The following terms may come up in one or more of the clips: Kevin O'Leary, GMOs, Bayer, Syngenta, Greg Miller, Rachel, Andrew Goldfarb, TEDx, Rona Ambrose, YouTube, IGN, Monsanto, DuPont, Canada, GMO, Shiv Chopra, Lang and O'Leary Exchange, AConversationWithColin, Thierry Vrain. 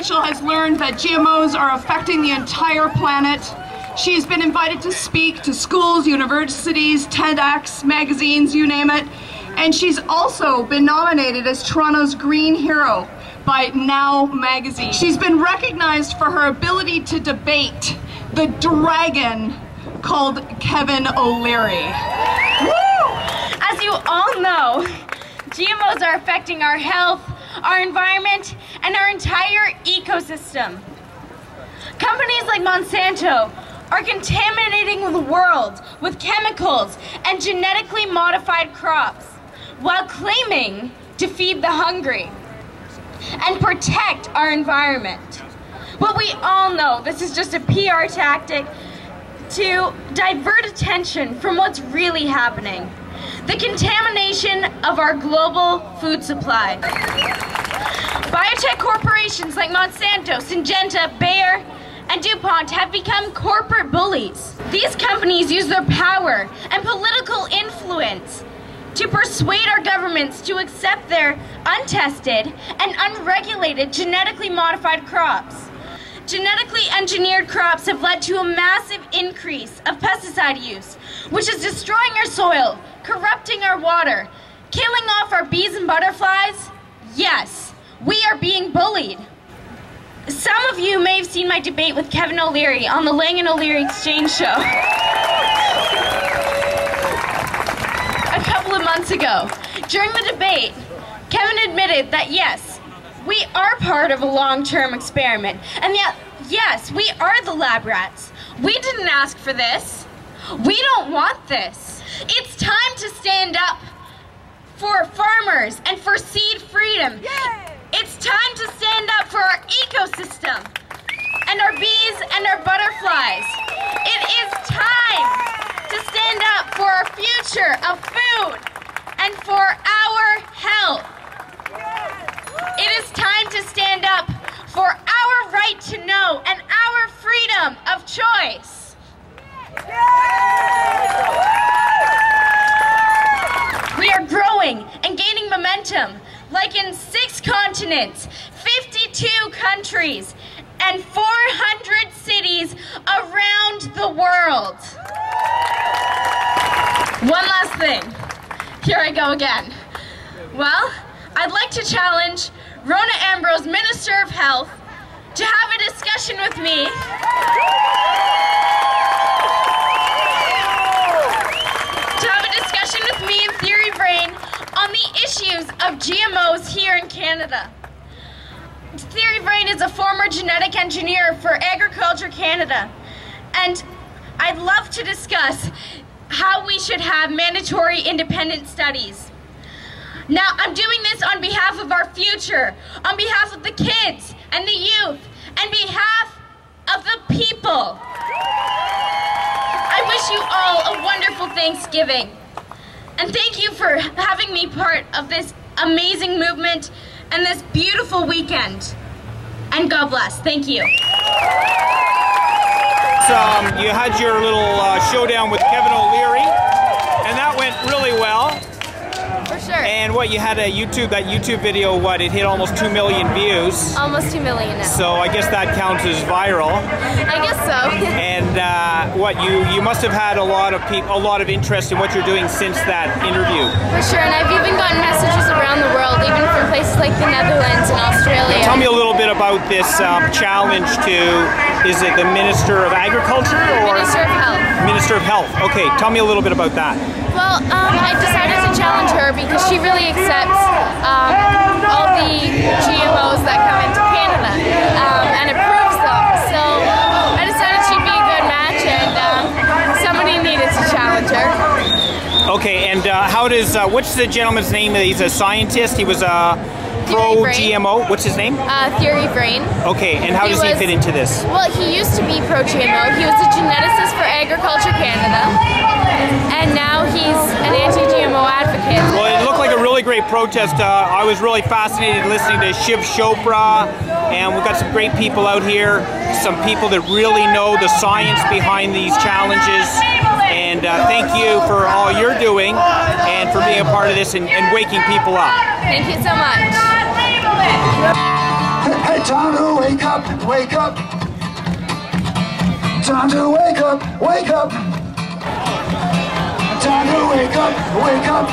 Rachel has learned that GMOs are affecting the entire planet. She's been invited to speak to schools, universities, TEDx, magazines, you name it. And she's also been nominated as Toronto's Green Hero by Now magazine. She's been recognized for her ability to debate the dragon called Kevin O'Leary. Woo! As you all know, GMOs are affecting our health, our environment, and our entire ecosystem. Companies like Monsanto are contaminating the world with chemicals and genetically modified crops while claiming to feed the hungry and protect our environment. But we all know this is just a PR tactic to divert attention from what's really happening: the contamination of our global food supply. Biotech corporations like Monsanto, Syngenta, Bayer, and DuPont have become corporate bullies. These companies use their power and political influence to persuade our governments to accept their untested and unregulated genetically modified crops. Genetically engineered crops have led to a massive increase of pesticide use, which is destroying our soil, corrupting our water, killing off our bees and butterflies. Yes, we are being bullied. Some of you may have seen my debate with Kevin O'Leary on the Lang and O'Leary Exchange show a couple of months ago. During the debate, Kevin admitted that yes, we are part of a long-term experiment, and yet, yes, we are the lab rats. We didn't ask for this. We don't want this. It's time to stand up for farmers and for seed freedom. Yay! It's time to stand up for our ecosystem and our bees and our butterflies. It is time to stand up for our future of food and for our health. It is time to stand up for our right to know and our freedom of choice. We are growing and gaining momentum, like in 6 continents, 52 countries, and 400 cities around the world. One last thing. Here I go again. Well, I'd like to challenge Rona Ambrose, Minister of Health, to have a discussion with me and Thierry Vrain on the issues of GMOs here in Canada. Thierry Vrain is a former genetic engineer for Agriculture Canada, and I'd love to discuss how we should have mandatory independent studies. Now, I'm doing this on behalf of our future, on behalf of the kids and the youth, and behalf of the people. I wish you all a wonderful Thanksgiving. And thank you for having me part of this amazing movement and this beautiful weekend. And God bless. Thank you. So, you had your little showdown with Kevin O'Leary, and that went really well. For sure. And what, you had a that YouTube video, what, it hit almost 2 million views. Almost 2 million now. So I guess that counts as viral. I guess so. And what, you must have had a lot of interest in what you're doing since that interview. For sure, and I've even gotten messages around the world, even from places like the Netherlands and Australia. Now tell me a little bit about this challenge to, is it the Minister of Agriculture or? Minister of Health. Minister of Health, okay, tell me a little bit about that. Well, I decided to challenge her because she really accepts all the GMOs that come into Canada and approves them. So I decided she'd be a good match, and somebody needed to challenge her. Okay, and how does, what's the gentleman's name? He's a scientist. He was a pro-GMO. What's his name? Thierry Vrain. Okay, and how does he fit into this? Well, he used to be pro-GMO. He was a geneticist for Agriculture Canada, and now he's an anti-GMO advocate. Well, it looked like a really great protest. I was really fascinated listening to Shiv Chopra, and we've got some great people out here, some people that really know the science behind these challenges. And thank you for all you're doing and for being a part of this and waking people up. Thank you so much. Hey, time to wake up, wake up. Time to wake up, wake up. Time to wake up, wake up.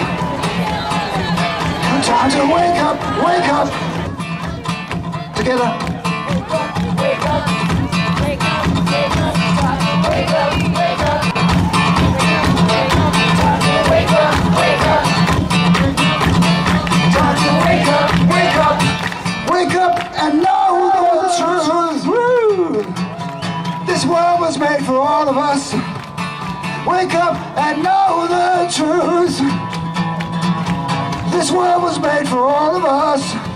Time to wake up, wake up. Together. Wake up, wake up, wake up, wake up. Time to wake up, wake up. Time to wake up, wake up. Time to wake up, wake up. Wake up and know the truth. Woo! This world was made for all of us. Wake up and know the truth. This world was made for all of us.